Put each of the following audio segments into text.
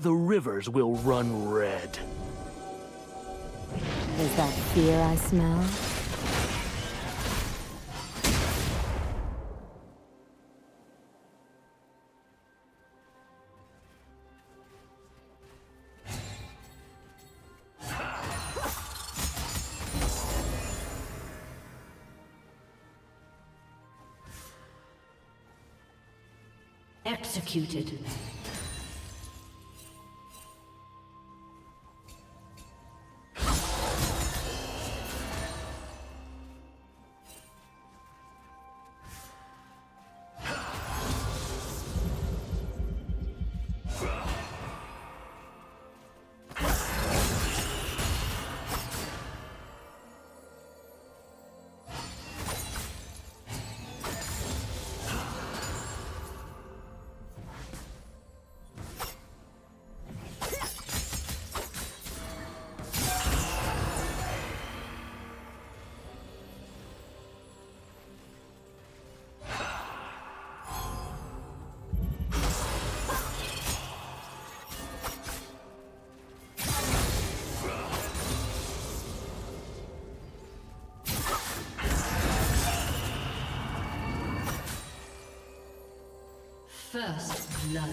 the rivers will run red. Is that fear I smell? Executed. First blood.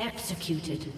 Executed.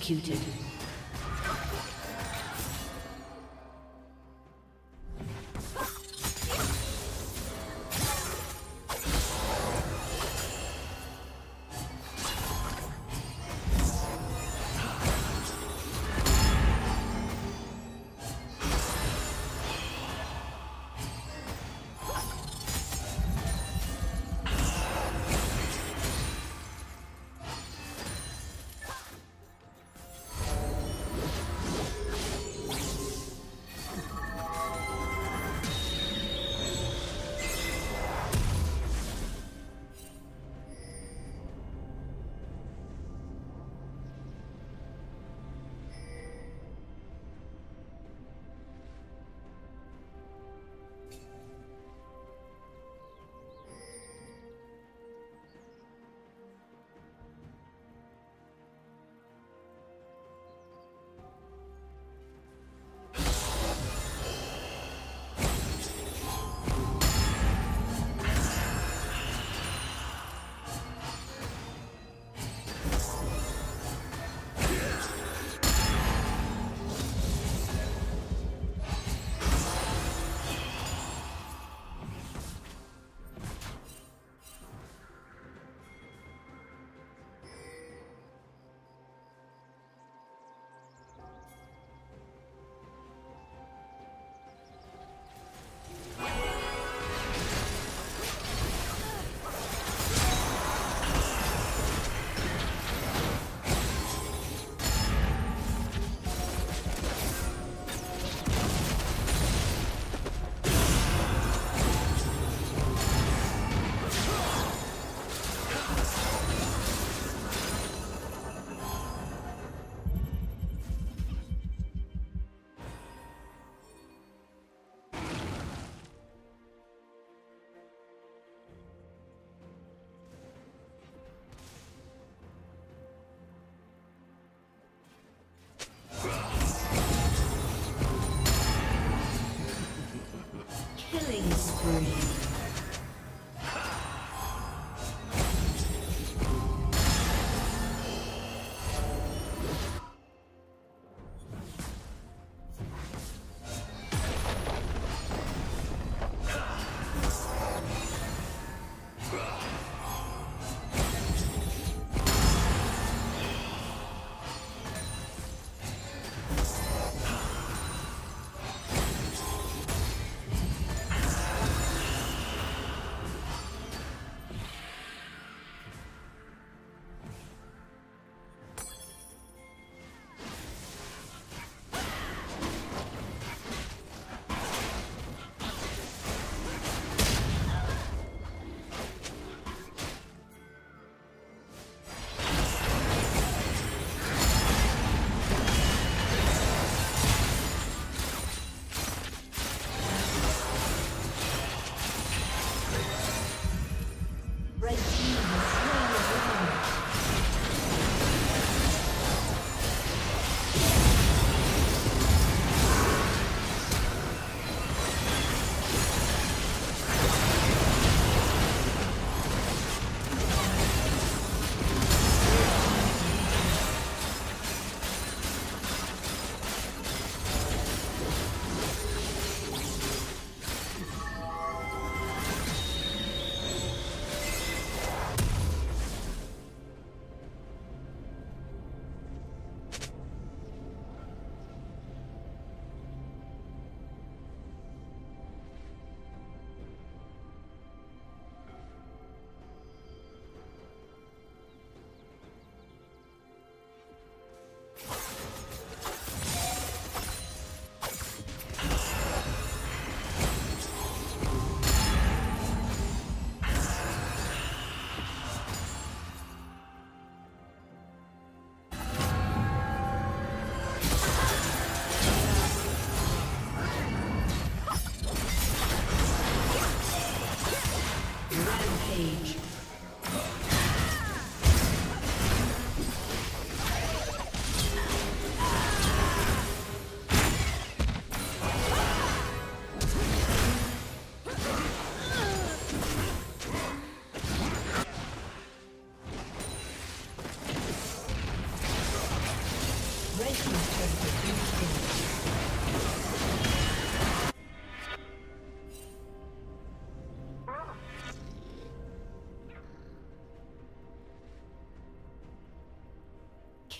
executed.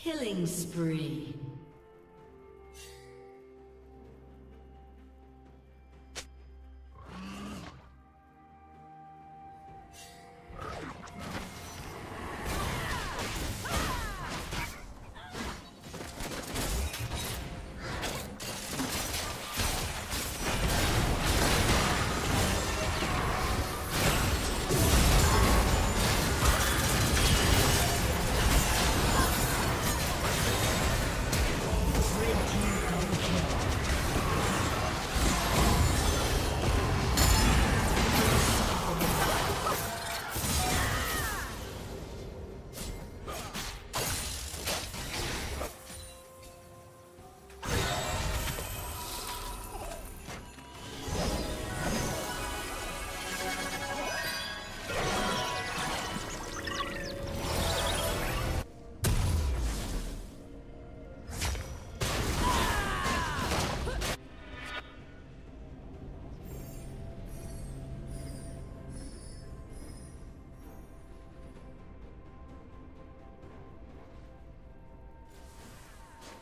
Killing spree.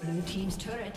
Blue team's turret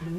Blue